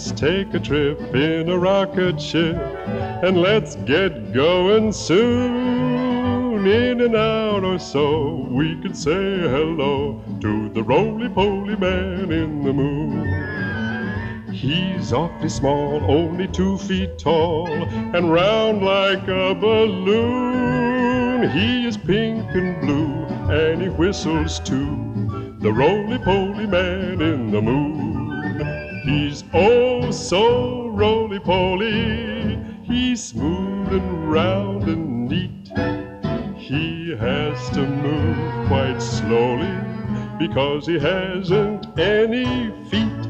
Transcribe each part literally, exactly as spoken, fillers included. Let's take a trip in a rocket ship, and let's get going soon. In an hour or so, we can say hello to the roly-poly man in the moon. He's awfully small, only two feet tall, and round like a balloon. He is pink and blue, and he whistles too, the roly-poly man in the moon. He's oh so roly-poly, he's smooth and round and neat. He has to move quite slowly because he hasn't any feet.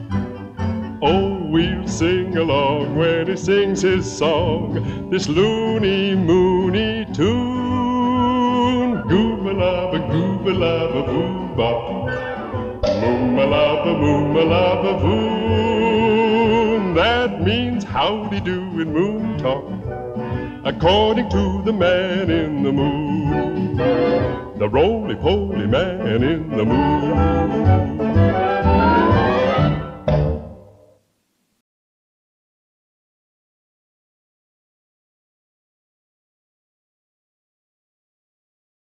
Oh, we'll sing along when he sings his song, this loony moony tune. Goobalaba, goobalaba, boobop. Moomalaba, moomalaba, voom. That means howdy do in moon talk, according to the man in the moon, the roly-poly man in the moon.